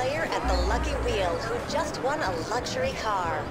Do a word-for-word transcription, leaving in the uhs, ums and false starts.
player at the lucky wheel who just won a luxury car.